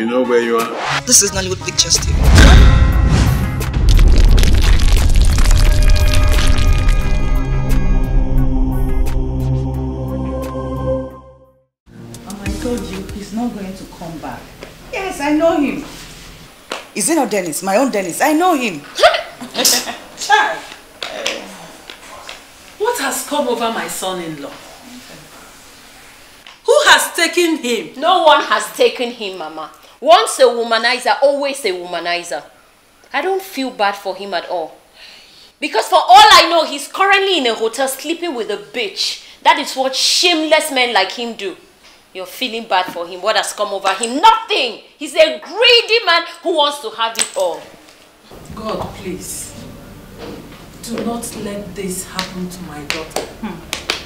You know where you are? This is Nollywood Pictures TV. Oh, I told you, he's not going to come back. Yes, I know him. Is it not Dennis? My own Dennis. I know him. Child. What has come over my son-in-law? Who has taken him? No one has taken him, Mama. Once a womanizer, always a womanizer. I don't feel bad for him at all. Because for all I know, he's currently in a hotel sleeping with a bitch. That is what shameless men like him do. You're feeling bad for him. What has come over him? Nothing. He's a greedy man who wants to have it all. God, please. Do not let this happen to my daughter.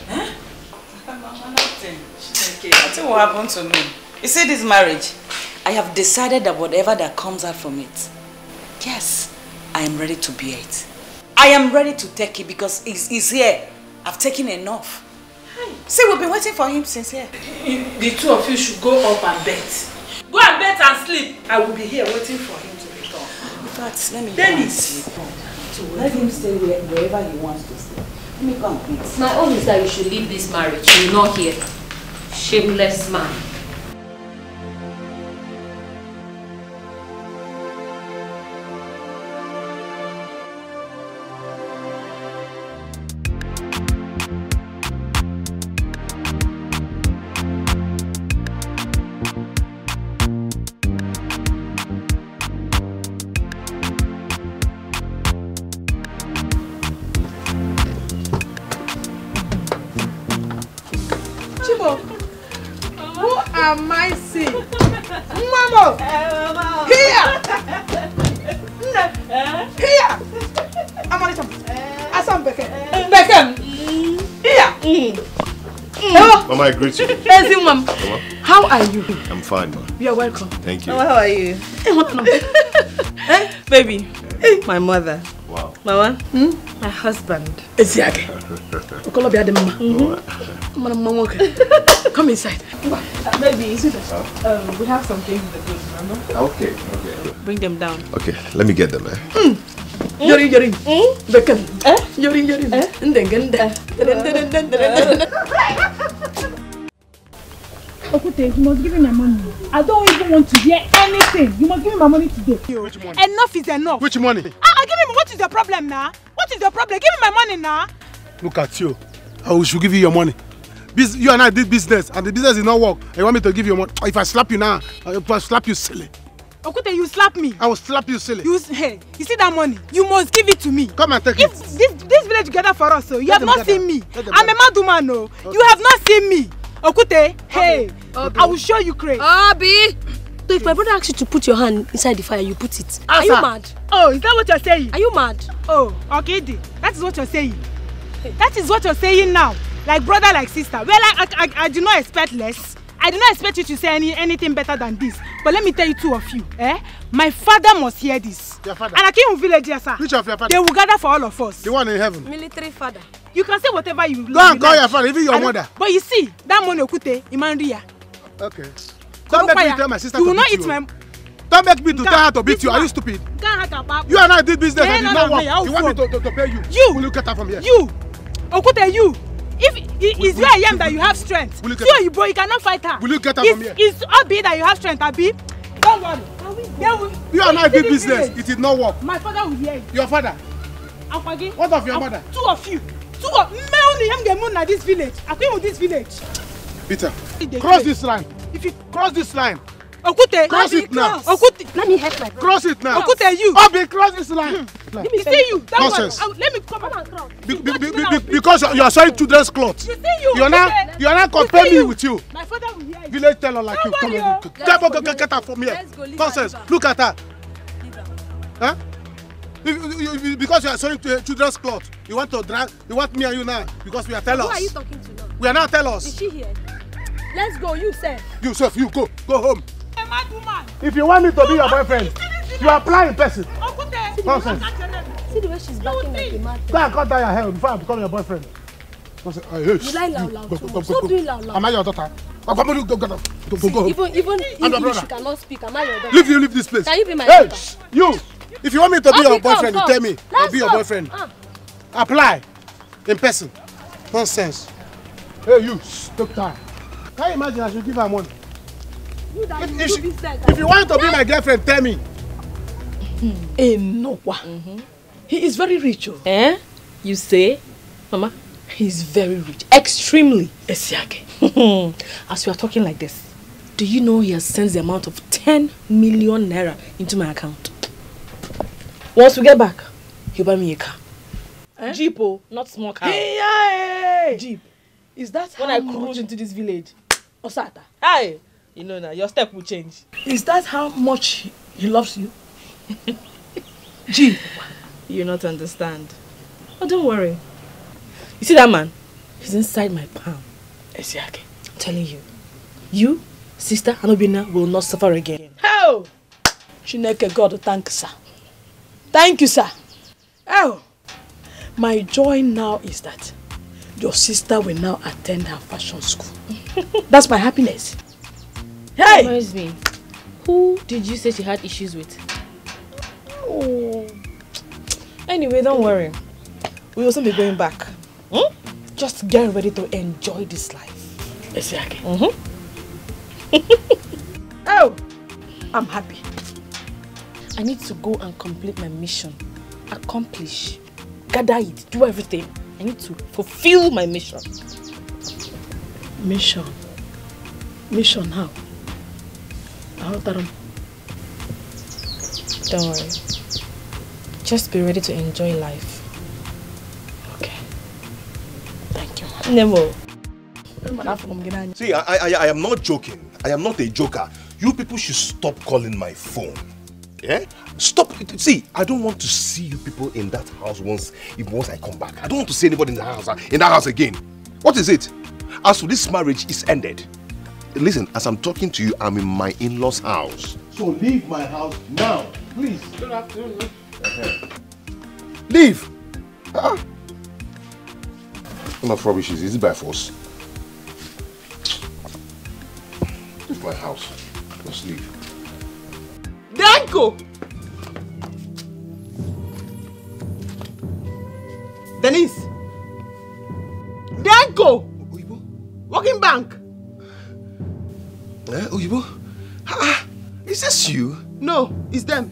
Eh? Nothing. She's okay. Nothing will happen to me. You see this marriage? I have decided that whatever that comes out from it, yes, I am ready to bear it. I am ready to take it because he's here. I've taken enough. Hi. See, we've been waiting for him since here. The two of you should go up and bet. Go and bet and sleep. I will be here waiting for him to return. In fact, let me go and sleep. Let him stay wherever he wants to stay. Let me come, please. My own is that you should leave this marriage. You're not here. Shameless man. I greet you. Yes, Mom. How are you? I'm fine, Mom. You're welcome. Thank you. Oh, how are you? Baby, my mother. Wow. Mama, my husband. Come inside. Baby, we have some things in the goods, remember? Okay, okay. Bring them down. Okay, let me get them. Yorin, yorin. Bacon. Yorin, yorin. Okute, you must give me my money. I don't even want to hear anything. You must give me my money today. Which money? Enough is enough. Which money? Give me. What is your problem now? What is your problem? Give me my money now. Look at you. I should give you your money. You and I did business, and the business did not work. You want me to give you your money? If I slap you now, I'll slap you silly. Okute, you slap me. I will slap you silly. Hey, you see that money? You must give it to me. Come and take it. This village gathered for us, so you have not seen me. I'm a mad woman, no. You have not seen me. Okute, hey, I will show you crazy. Abi! So if my brother asks you to put your hand inside the fire, you put it. Are you mad? Oh, is that what you're saying? Are you mad? Oh, okay, that is what you're saying. That is what you're saying now. Like brother, like sister. Well, I do not expect less. I do not expect you to say anything better than this. But let me tell you two of you, eh? My father must hear this. Your father? And I came from village here, sir. Which of your father? They will gather for all of us. The one in heaven? Military father. You can say whatever you like. Go and call your father, even your mother. But you see, that money Okute, Imanria. Okay. Don't make me tell my sister to beat you. You will not eat my... Don't make me to tell her to beat you. Are you stupid? You and I did business and did not work. You want me to pay you? You! Will you get her from here? You! Okute, you! If it's where I am that you have strength. You, boy, you cannot fight her. Will you get her from here? It's Obi that you have strength, Abi. Don't worry. You and I did business. It did not work. My father will hear you. Your father? What of your mother? Two of you. This village. I came with this village. Peter, cross this line. If you cross this line, Okute, cross it now. Okute, let me help my brother. Cross it now. Okute, you. Obi, cross this line. Let me see you. Nonsense. Let me come and cross. Because you are showing children's clothes. You see you. You are not comparing me with you. My father will hear you. Village teller like you. Come on, get her from here. Nonsense. Look at her. Huh? Because you are showing children's clothes. You want to drag? You want me and you now? Because we are tellers. Who are you talking to now? We are now tellers. Is she here? Let's go, you, sir. You, sir, you go. Go home. A mad woman. If you want me to be your boyfriend, you apply in person. Nonsense. See the way she's backing like a mad. Go and cut down your hair before I become your boyfriend. You lie loud. Stop doing loud. Am I your daughter? Go. Even English you cannot speak. Am I your daughter? Leave this place. Can you be my daughter? You! If you want me to be your boyfriend, you tell me. I'll be your boyfriend. Apply. In person. Nonsense. Hey, you. Doctor. Can you imagine I should give her money? If you want to be my girlfriend, tell me. Enokwa. He is very rich. Eh? You say? Mama? He's very rich. Extremely. Esiake. As we are talking like this, do you know he has sent the amount of 10 million naira into my account? Once we get back, he'll buy me a car. Eh? Jeep, oh, not small car. Yay! Jeep. Is that when how I cruise into this village? Osata. Hi. You know now, your step will change. Is that how much he loves you? Jeep. You not understand. Oh, don't worry. You see that man? He's inside my palm. Esiake. I'm telling you. You, sister Hanobina, will not suffer again. How? Chineke God, thank sir. Thank you, sir. Oh, my joy now is that your sister will now attend her fashion school. That's my happiness. Hey! Reminds me, who did you say she had issues with? Oh. Anyway, don't worry. We'll also be going back. Hmm? Just get ready to enjoy this life. Exactly. Oh, I'm happy. I need to go and complete my mission. Accomplish. Gather it. Do everything. I need to fulfill my mission. Mission? Mission how? Don't worry. Just be ready to enjoy life. Okay. Thank you. Nemo. See, I am not joking. I am not a joker. You people should stop calling my phone. Eh? Stop. See, I don't want to see you people in that house once I come back. I don't want to see anybody in that house again. What is it? As to this marriage is ended. Listen, as I'm talking to you, I'm in my in-laws' house. So leave my house now, please. Good afternoon. Okay. Leave. Huh? What rubbish is it by force? Leave my house. Just leave. Denko! Dennis! Denko! Oyibo? Working bank! Eh, Oyibo? Ah, is this you? No, it's them.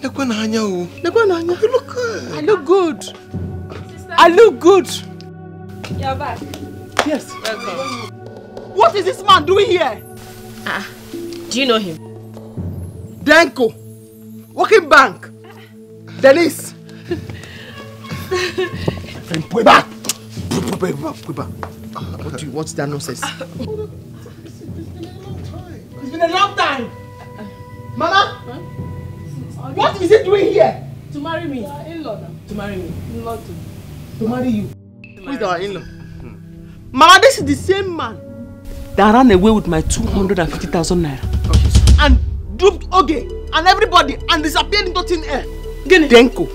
Nekwananya. You look good. I look good. Sister. I look good. You're back. Yes. Welcome. What is this man doing here? Ah, do you know him? Denko, working bank, Dennis. What's that nonsense? It's been a long time. Mama, huh? What is he doing here? To marry me. In-law. To marry me. In-law to marry you. Who is our in-law? Mama, this is the same man that ran away with my 250,000 naira. Okay, sir. And duped Oge and everybody and disappeared into thin air. Denko.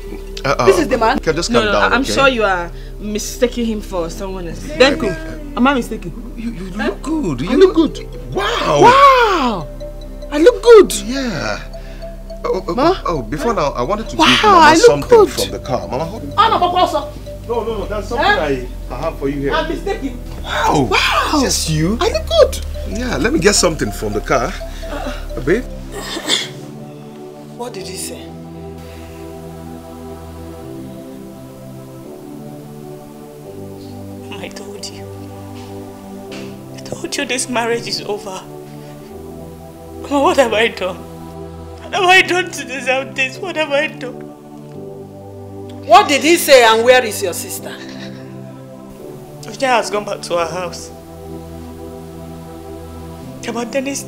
This is the man. You can just calm down. I'm sure you are mistaking him for someone else. Denko, am I mistaken? You look good. You look good. Wow. Wow. I look good. Yeah. Oh, before now, I wanted to give Mama something from the car. Mama, No, that's something I have for you here. I'm mistaken. Wow. Wow. Yes, you. I look good. Yeah, let me get something from the car. Babe. What did he say? I told you. I told you this marriage is over. What have I done? What have I done to deserve this? What have I done? What did he say and where is your sister? Oja has gone back to her house. But Dennis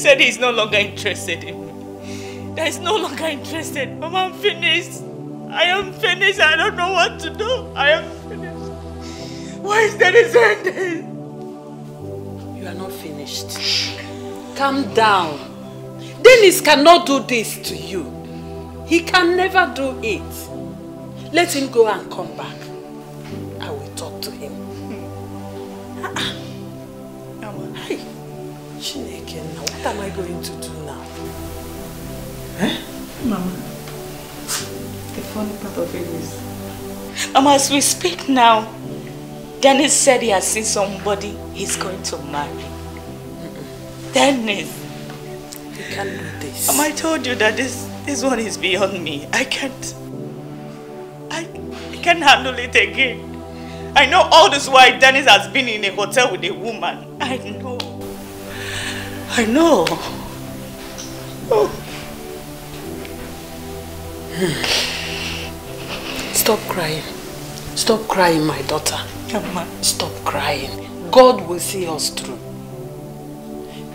said he's no longer interested in me. That he's no longer interested. Mama, I'm finished. I am finished. I don't know what to do. I am finished. Why is Dennis ending? You are not finished. Calm down. Dennis cannot do this to you. He can never do it. Let him go and come back. I will talk to him. Chineke, now what am I going to do now? Eh? Mama, the funny part of it is... Mama, as we speak now, Dennis said he has seen somebody he's going to marry. Dennis! You can't do this. Mama, I told you that this one is beyond me. I can't... I can't handle it again. I know all this while Dennis has been in a hotel with a woman. I know. I know. Oh. Stop crying. Stop crying, my daughter. Mama. Stop crying. God will see us through.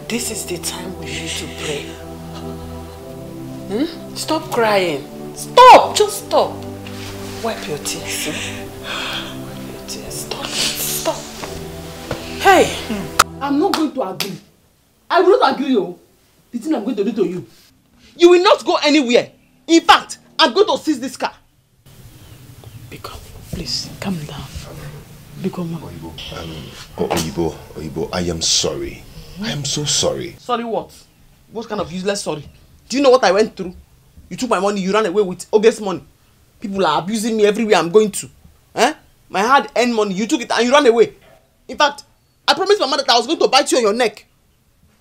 This is the time we need to pray. Hmm? Stop crying. Stop. Just stop. Wipe your tears. Wipe your tears. Stop. Stop. Hey. I'm not going to agree. I will not agree, you. The thing I'm going to do to you. You will not go anywhere. In fact, I'm going to seize this car. Biko, please, calm down. Biko, ma. Oyibo, I am sorry. I am so sorry. Sorry what? What kind of useless sorry? Do you know what I went through? You took my money, you ran away with Oge's money. People are abusing me everywhere I'm going to. Eh? My hard-earned money, you took it and you ran away. In fact, I promised my mother that I was going to bite you on your neck.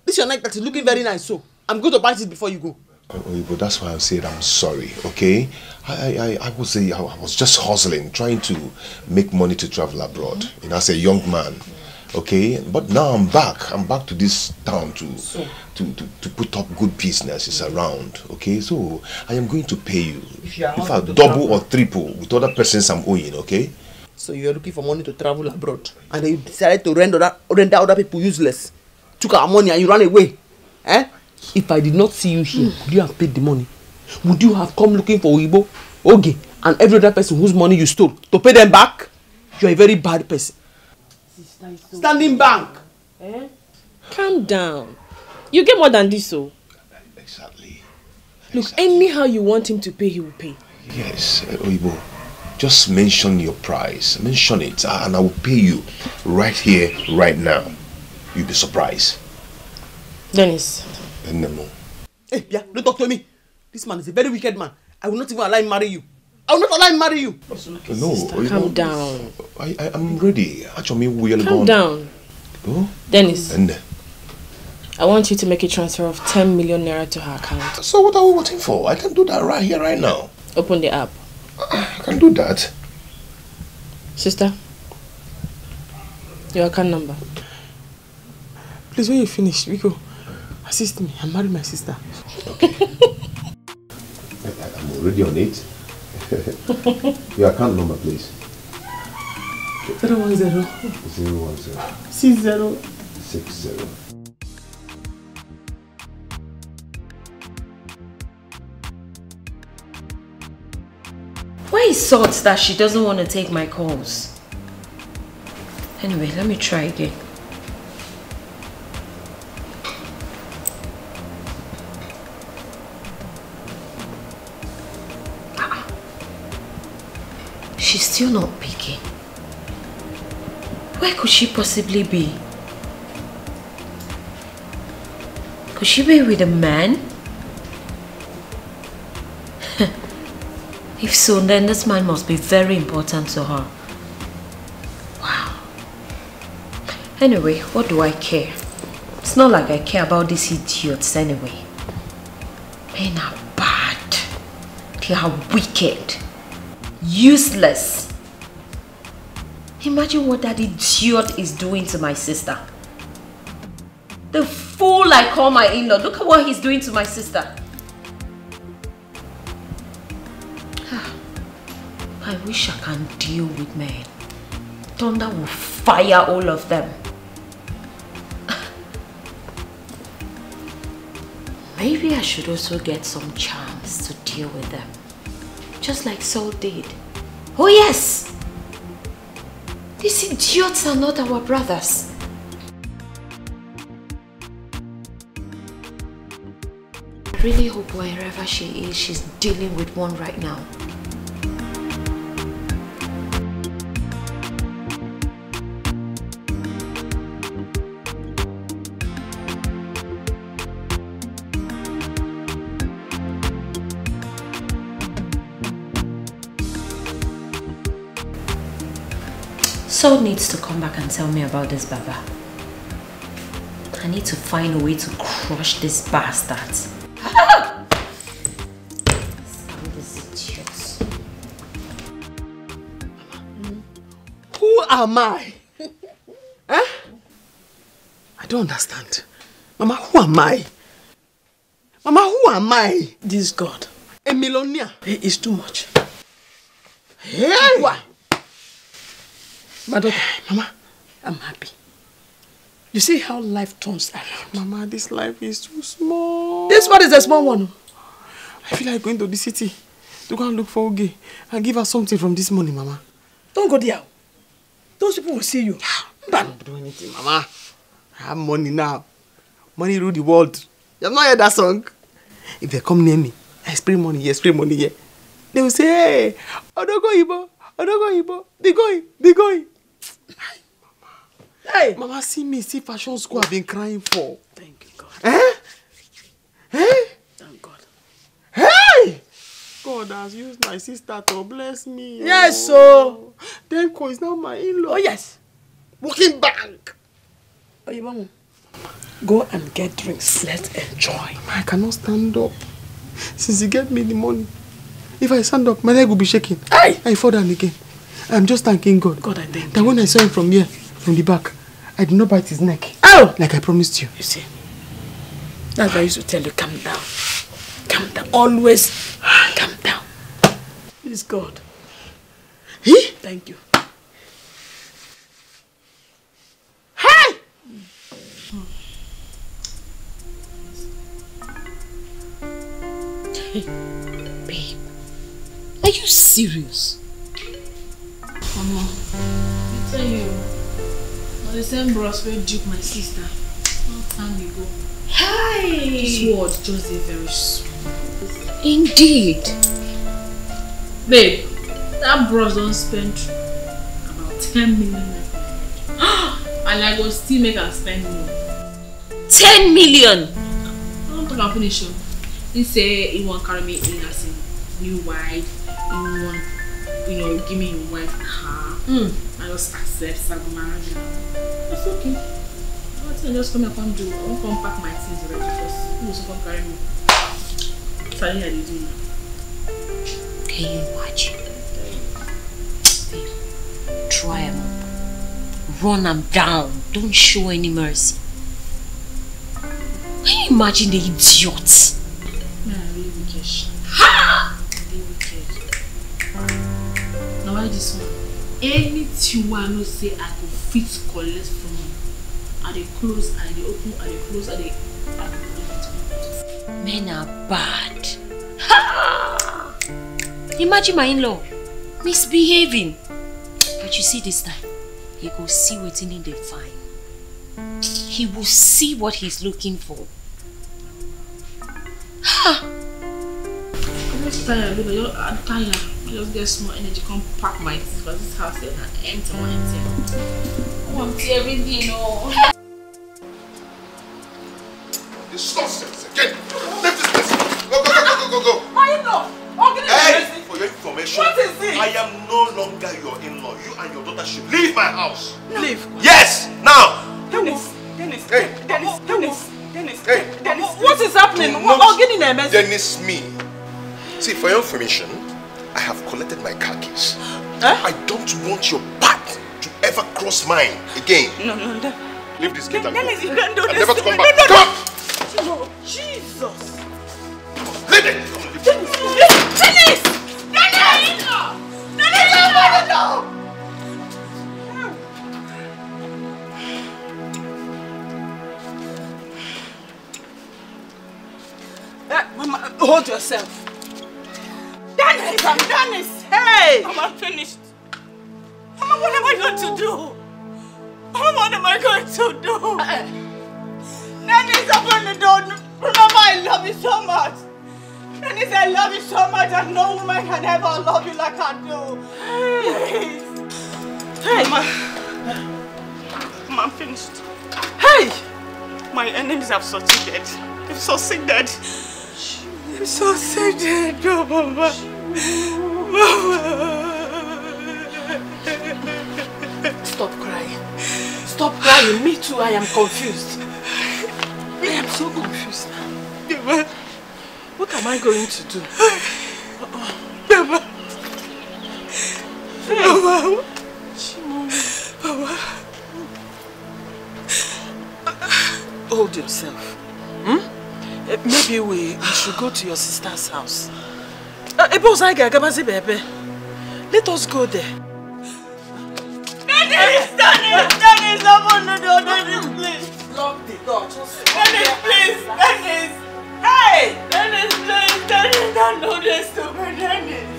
This is your neck that is looking very nice, so I'm going to bite it before you go. But that's why I said I'm sorry, okay? I would say I was just hustling, trying to make money to travel abroad. Mm-hmm. And as a young man, okay? But now I'm back. I'm back to this town to put up good businesses around, okay? So I am going to pay you. If I double or triple with other persons I'm owing, okay? So you're looking for money to travel abroad, and then you decided to render other people useless. Took our money and you ran away. Eh? If I did not see you here, would you have paid the money? Would you have come looking for Oyibo, Oge, and every other person whose money you stole to pay them back? You are a very bad person. Standing bank. Eh? Calm down. You get more than this, so. Exactly. Look, anyhow you want him to pay, he will pay. Yes, Oyibo. Just mention your price. Mention it, and I will pay you right here, right now. You'll be surprised. Dennis. No. Hey, yeah, don't talk to me. This man is a very wicked man. I will not even allow him marry you. I will not allow him marry you. No, sister, calm down. I'm ready. Actually, we are calm down. Oh? Dennis. And I want you to make a transfer of 10 million naira to her account. So what are we waiting for? I can do that right here, right now. Open the app. I can do that. Sister, your account number. Please, when you finish, we go. Assist me. I'm marrying my sister. Okay. I'm already on it. Your account number, please. 010. 010. 60. 60. Why is it that she doesn't want to take my calls? Anyway, let me try again. She's still not picking. Where could she possibly be? Could she be with a man? If so, then this man must be very important to her. Wow. Anyway, what do I care? It's not like I care about these idiots anyway. Men are bad. They are wicked. Useless. Imagine what that idiot is doing to my sister. The fool I call my in-law. Look at what he's doing to my sister. I wish I can deal with men. Thunder will fire all of them. Maybe I should also get some chance to deal with them. Just like Saul did. Oh yes! These idiots are not our brothers. I really hope wherever she is, she's dealing with one right now. Saul needs to come back and tell me about this Baba. I need to find a way to crush this bastard. Ah! Who am I? Huh? I don't understand. Mama, who am I? Mama, who am I? This God. A millionaire. He is too much. Hey! Why? My daughter, Mama, I'm happy. You see how life turns around. Mama, this life is too small. This one is a small one. I feel like going to the city to go and look for Oge and give her something from this money, Mama. Don't go there. Those people will see you. I don't do anything, Mama. I have money now. Money rule the world. You have not heard that song? If they come near me, I spray money here, spray money here. They will say, hey, Odogo Odogo they're going, they're going. Hey! Mama, see me, see Fashion School I've been crying for. Thank you, God. Eh? Eh? Thank God. Hey! God has used my sister to bless me. Yes, so. Denko is now my in-law. Oh, yes. Walking back. Oh, your mama. Go and get drinks. Let's enjoy. Mama, I cannot stand up. Since you gave me the money, if I stand up, my leg will be shaking. Hey! I fall down again. I'm just thanking God. God, I thank you. That when I saw him from here, from the back, I did not bite his neck. Oh! Like I promised you. You see, that's why I used to tell you, calm down. Calm down. Always calm down. It's God. He? Thank you. Hey! Hey, babe. Are you serious? Mama, I tell you. The same bros will dupe my sister. Long time ago. Hi! This word just a very small. Indeed. Babe, that bros don't spend about 10 million. And I will still make her spend more. 10 million? I don't think I'll finish him. He say he won't carry me in as a new wife. He won't, you know, give me a wife car. I just accept I'm married now. That's okay. I'll just come and come do. I won't come pack my things already because who will come carry me? So I didn't do now. Can you imagine? Babe, try him up. Run him down. Don't show any mercy. Can you imagine the idiots? Man, I really wicked. Ha! Really wicked. Now why this one? Anything I know say I could fit collect from him. Are they close? Are they open? Are they close? Are they open? Men are bad. Ha! Imagine my in-law misbehaving. But you see this time, he go see what's in the fine. He will see what he's looking for. Ha! I'm not tired, but I'm tired. Just get small energy, come pack my things because this house is not empty. Oh, I'm tearing everything, oh. This nonsense again. Leave this place. Go. My in-law. Hey, for your information, what is this? I am no longer your in-law. You and your daughter should leave my house. No. Leave? Yes, now. Dennis. What is happening? Dennis, me. See, for your information, I have collected my car keys. Huh? I don't want your path to ever cross mine again. No. Leave this gate and go. Never come back. No, Jesus. Leave it. Dennis! Dennis! No! Mama, hold yourself. Dennis! I'm Dennis! Hey! I'm finished. Mama, what am I going to do? Mama, what am I going to do? Dennis, open the door. Remember, I love you so much. Dennis, I love you so much and no woman can ever love you like I do. Please. Hey! Mama, I'm finished. Hey! My enemies have succeeded. They've succeeded. I'm so sad, oh, Mama. Mama. Stop. stop crying. Me too, I am confused. I am so confused. Deba. What am I going to do? Deba. Deba. Deba. Hold yourself. Hmm? Maybe we should go to your sister's house. Let us go there. Dennis, open the door, Dennis, please. Lock the door, just Dennis, please, Dennis. Hey! Dennis, please, Dennis, don't do this to me, Dennis.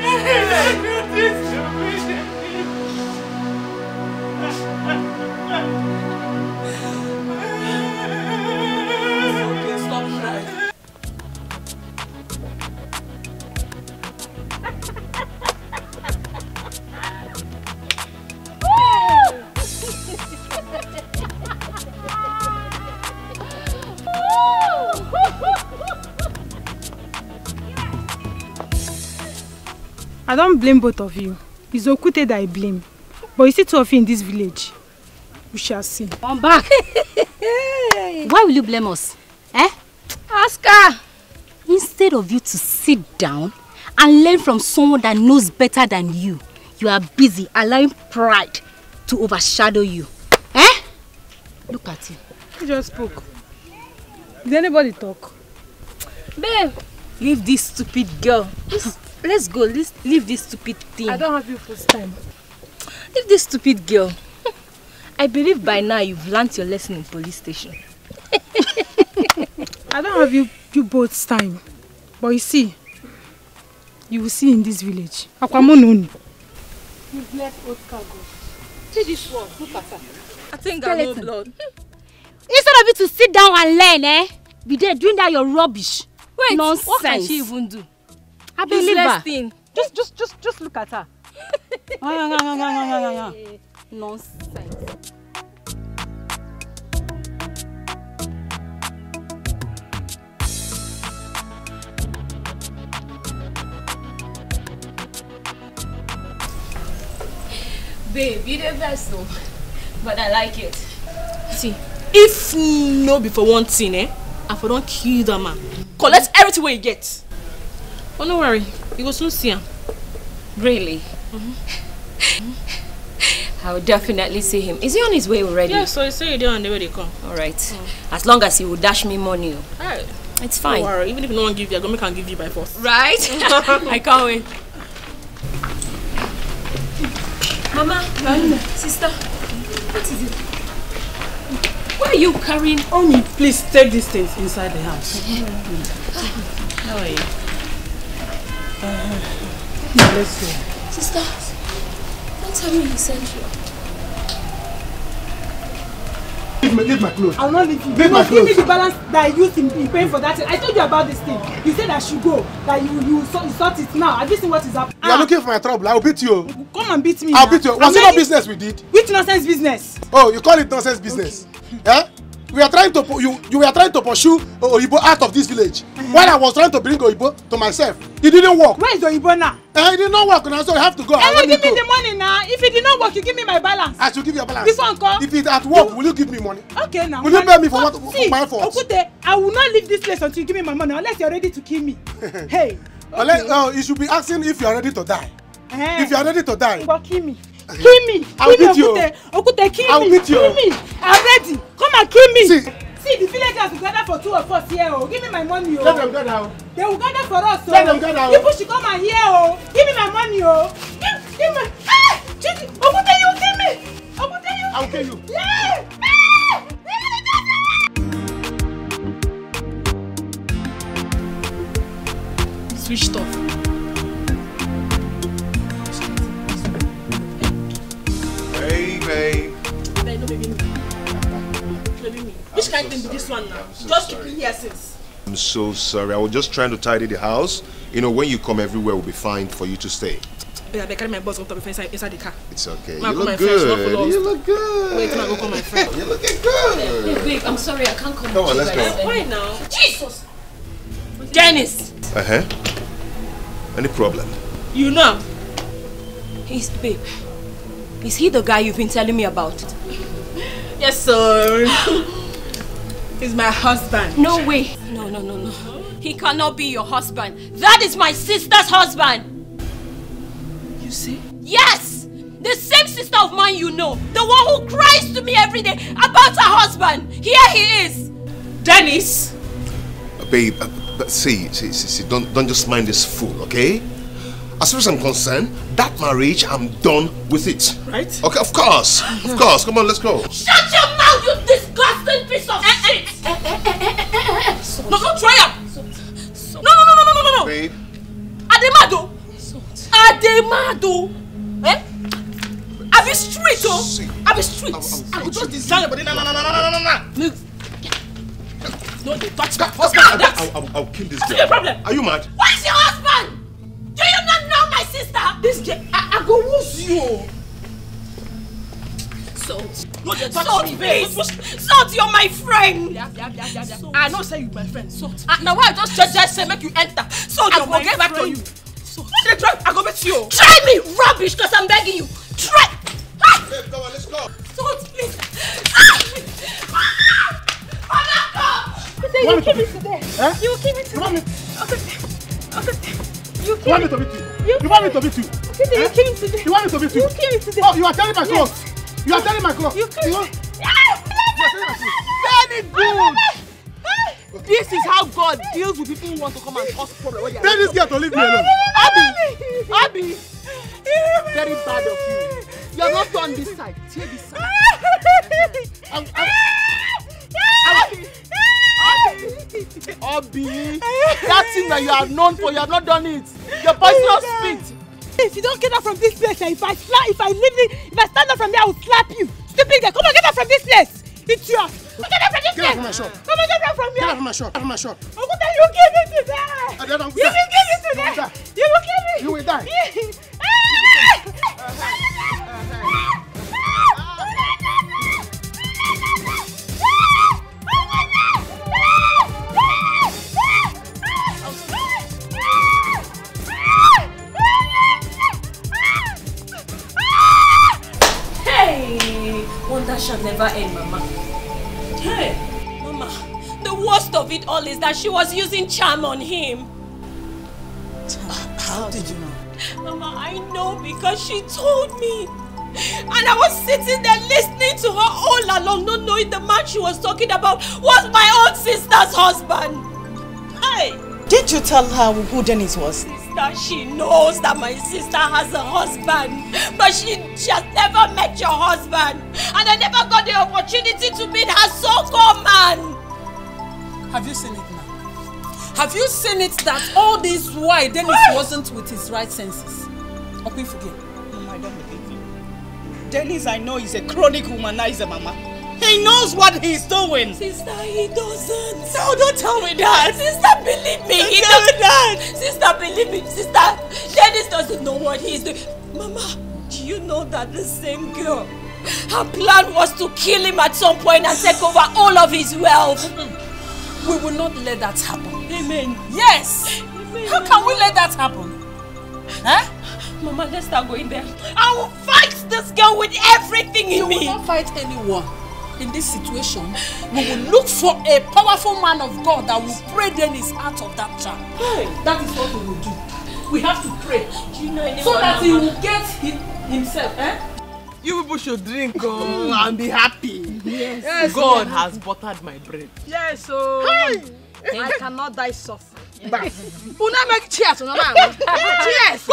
Dennis, don't do this to me, Dennis. Okay, stop crying. I don't blame both of you. It's Okute that I blame. But you see two of you in this village. We shall see. Come back. Why will you blame us? Eh? Ask her. Instead of you to sit down and learn from someone that knows better than you, you are busy allowing pride to overshadow you. Eh? Look at you. You just spoke. Did anybody talk? Babe, leave this stupid girl. Let's go. Let's leave this stupid thing. I don't have you first time. Leave this stupid girl. I believe by now you've learnt your lesson in police station. I don't have you both time. But you see, you will see in this village. Aquamononi. You've left old cargo. See this one. Look at her. I think I know blood. Instead of you to sit down and learn, eh? Be there doing that your rubbish. Wait, nonsense. What can she even do? I believe her. Just look at her. Nonsense. Babe, you the vessel, but I like it. See, if no be for one thing, eh? I for don't kill that man. Collect everything where you get. Oh, no worry. You will soon see him. Really? I will definitely see him. Is he on his way already? Yeah, so he said he's there on the way they come. Alright. As long as he will dash me money. Alright. It's fine. Don't worry. Even if no one gives you, I'm going to make him give you by force. Right? I can't wait. Mama, sister, what is it? Why are you carrying... Omi, please take these things inside the house. How are you? Let's go. Sister, don't tell me he sent you. Leave my clothes. I'll not leave you. Leave my clothes. Give me the balance that I used in paying for that thing. I told you about this thing. You said I should go. That you sort it now. Have you seen what is happening? You are looking for my trouble. I will beat you. Come and beat me. I'll beat you. Was it not business we did? Which nonsense business? Oh, you call it nonsense business? Okay. Eh? We are trying to you were trying to pursue Oyibo out of this village. While I was trying to bring Oyibo to myself, it didn't work. Where is Oyibo now? It did not work now, so I have to go. You give me the money now. If it did not work, you give me my balance. I should give you a balance. This one come. If it at work, will you give me money? Okay now. Will you pay me for what? See, for my fault? Okute, I will not leave this place until you give me my money, unless you are ready to kill me. Hey. Okay. Unless you should be asking if you are ready to die. If you are ready to die, kill me. Kill me! I'll beat you! Okute, kill me! Kill me! I'm ready! Come and kill me! See, the villagers will gather for two of us here, oh! Give me my money, oh! Let them gather, oh! They will gather for us, oh! Let them gather, oh! People should come and hear, oh! Give me my money, oh! Give me! Ah! Okute, you kill me! Okute, you! I'll kill you! Yeah! Ah! Switched off. Babe. No, baby, me. Which kind of thing this one now? Just keep it here since. I'm so sorry. I was just trying to tidy the house. You know, when you come, everywhere will be fine for you to stay. Yeah, I carry my boss up to be inside the car. It's okay. You look good. You look good. Wait, I go call my friend. You're looking good. Babe, I'm sorry. I can't come. Come on, let's go. Why now? Jesus. Dennis. Any problem? You know. He's babe. Is he the guy you've been telling me about? Yes, sir. He's my husband. No way. No. He cannot be your husband. That is my sister's husband. You see? Yes! The same sister of mine you know. The one who cries to me every day about her husband. Here he is. Dennis. Babe, but see, don't just mind this fool, okay? As far as I'm concerned, that marriage, I'm done with it. Right? Okay, of course. Come on, let's go. Shut your mouth, you disgusting piece of shit! No, don't try up! No. Babe. Ademado! Ademado! Eh? I be straight, oh! I be straight! I could just design, but no. No, they touch my husband. I'll kill this girl. Are you mad? Why is your husband? Do you not know my sister? This girl, I go lose you. Salt, you're my friend. Yeah. I not say you my friend. Salt. Now why I just say make you enter. Salt, I will get back to you. Salt. When they try, I go back to you. Try me, rubbish, because I'm begging you. Try. Come on, let's go. Salt, please. You keep it today. You keep it today. Okay. You want me to beat you? You want me to beat you? Okay, you keep it today. You want me to beat you? You keep it today. Oh, you are telling my clothes. You are telling my clothes. You keep it. Very good. This is how God deals with people who want to come and cause problems. Let this girl to leave me alone. Abi. Very bad of you. You are not on this side. Take this side. Obi, that thing that you are known for, you have not done it. Your poisonous spit. If you don't get out from this place, if I stand up from there, I will slap you. Stupid guy, come on, get out from this place. It's yours. Get out from this place. Get out from my shop. Come on, get out from here. Get out from my shop. Out from my shop. Okute, you give it to that. You will give it to that. You will give it. You will die. That shall never end, Mama. Hey, Mama, the worst of it all is that she was using charm on him. How did you know? Mama, I know because she told me. And I was sitting there listening to her all along, not knowing the man she was talking about was my own sister's husband. Hey! Did you tell her who Dennis was? Sister, she knows that my sister has a husband. But she has never met your husband. And I never got the opportunity to meet her so-called man. Have you seen it now? Have you seen it that all this why Dennis wasn't with his right senses? Open forget. No, I don't believe you. Dennis, I know, is a chronic womanizer, Mama. He knows what he's doing. Sister, he doesn't. No, don't tell me that. Sister, believe me. He doesn't. That. Sister, believe me. Sister, Dennis doesn't know what he's doing. Mama, do you know that the same girl, her plan was to kill him at some point and take over all of his wealth? We will not let that happen. Amen. Yes. Amen. How can we let that happen? Huh? Mama, let's start going there. I will fight this girl with everything in me. You will not fight anyone. In this situation, we will look for a powerful man of God that will pray Dennis out of that trap. Hey, that is what we will do. We have to pray. Do you know anyone so that he will get himself, eh? You people should drink and be happy. Yes. God has buttered my bread. Yes, so hey. I cannot die suffering. Una make cheers, Una. Cheers.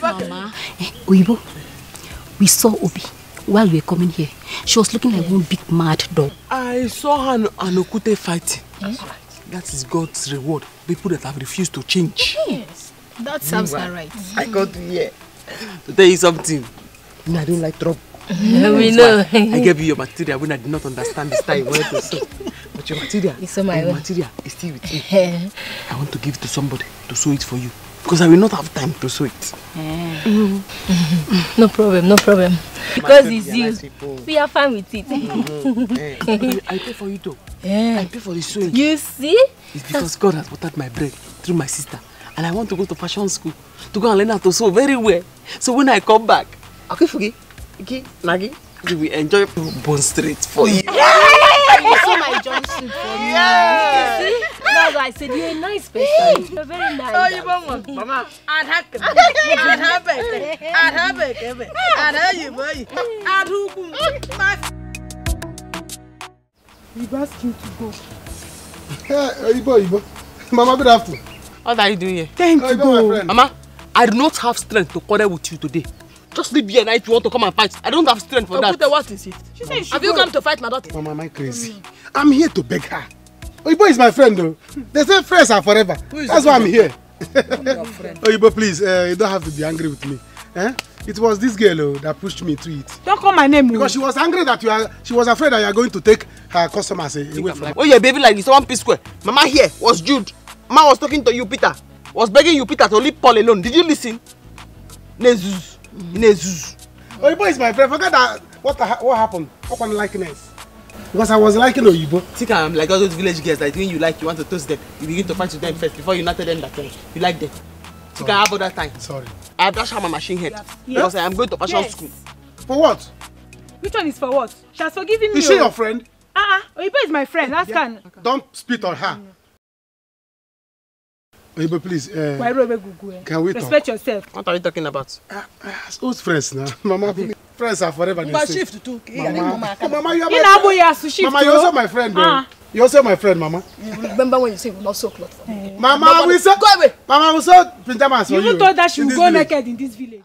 Mama, Oyibo, we saw Obi while we were coming here. She was looking like one big mad dog. I saw her and Okute fighting. That is God's reward. People that have refused to change. Yes, that sounds alright. I got to hear. To tell you something, I don't like trouble. We know. I gave you your material when I did not understand the style you wanted to sew. But your material, material is still with me. I want to give it to somebody to sew it for you. Because I will not have time to sew it. No problem. Because it's you. We are fine with it. I pay for you though. I pay for the sewing. You see? It's because God has buttered my bread. through my sister. And I want to go to fashion school to go and learn how to sew very well. So when I come back, okay, Fugi, Nagi, you will enjoy Bone Street for you. You saw my jumpsuit for me. Yeah. You see? That's why I said you're a nice person. You're very nice. Oh, you want Mama, I'd ask him to go. Hey, Mama, good afternoon. What are you doing here? Thank you, my friend. Mama, I do not have strength to quarrel with you today. Just leave here and if you want to come and fight. I don't have strength for that. Okute, what is it? She said have you come to fight my daughter? Mama, am I crazy? I'm here to beg her. Oyibo is my friend though. They say friends are forever. That's why I'm here. Oyibo, please, you don't have to be angry with me. Eh? It was this girl that pushed me to it. Don't call my name. Because she was angry that she was afraid that you are going to take her customers away from her. Oh, your baby like this, one piece square. Mama here was Jude. Mama was talking to you, Peter. Was begging you, Peter, to leave Paul alone. Did you listen? Nezuz. Nezuz. Oyibo is my friend. Forget that. What happened? Upon likeness. Because I was liking Oyibo. Think I'm like all those village girls that when you like, you want to toast them. You begin to fight with them first before you not tell them that you like them. Think I have all that time. Sorry. I have dashed my machine head. Yes. Because I am going to fashion school. For what? Which one is for what? She has forgiven me. Is she your friend? Oyibo is my friend. Ask her. Okay. Don't spit on her. Oyibo, please. Can we respect yourself? What are you talking about? As old friends now. Mama, friends are forever. Mama, shift too. Mama, you are my friend. Mama, you're also my friend, though. You're also my friend, Mama. You remember when you said we will not sew clothes for me? Mama, we sew. Go away. Mama, we sew pajamas for you. You told that she will go naked in this village.